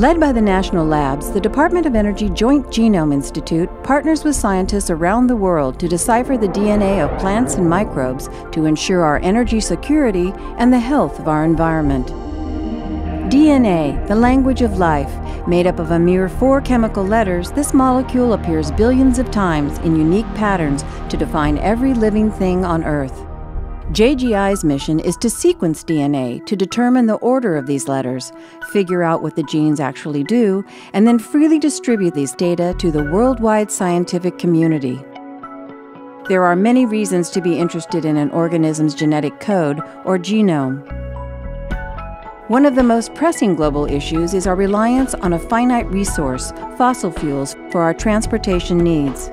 Led by the national labs, the Department of Energy Joint Genome Institute partners with scientists around the world to decipher the DNA of plants and microbes to ensure our energy security and the health of our environment. DNA, the language of life. Made up of a mere 4 chemical letters, this molecule appears billions of times in unique patterns to define every living thing on Earth. JGI's mission is to sequence DNA to determine the order of these letters, figure out what the genes actually do, and then freely distribute these data to the worldwide scientific community. There are many reasons to be interested in an organism's genetic code or genome. One of the most pressing global issues is our reliance on a finite resource, fossil fuels, for our transportation needs.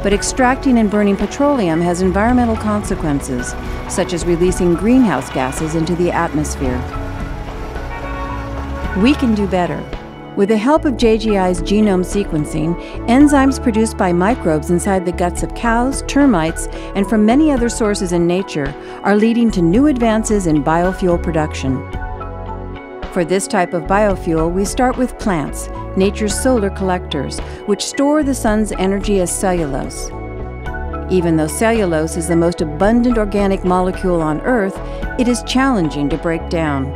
But extracting and burning petroleum has environmental consequences, such as releasing greenhouse gases into the atmosphere. We can do better. With the help of JGI's genome sequencing, enzymes produced by microbes inside the guts of cows, termites, and from many other sources in nature are leading to new advances in biofuel production. For this type of biofuel, we start with plants, nature's solar collectors, which store the sun's energy as cellulose. Even though cellulose is the most abundant organic molecule on Earth, it is challenging to break down.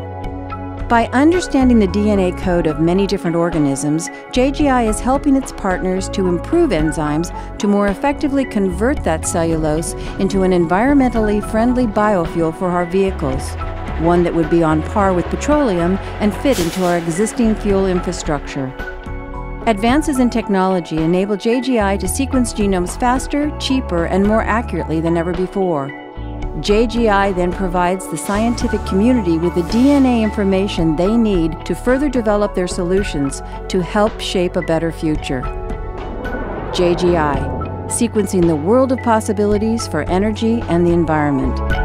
By understanding the DNA code of many different organisms, JGI is helping its partners to improve enzymes to more effectively convert that cellulose into an environmentally friendly biofuel for our vehicles. One that would be on par with petroleum and fit into our existing fuel infrastructure. Advances in technology enable JGI to sequence genomes faster, cheaper, and more accurately than ever before. JGI then provides the scientific community with the DNA information they need to further develop their solutions to help shape a better future. JGI, sequencing the world of possibilities for energy and the environment.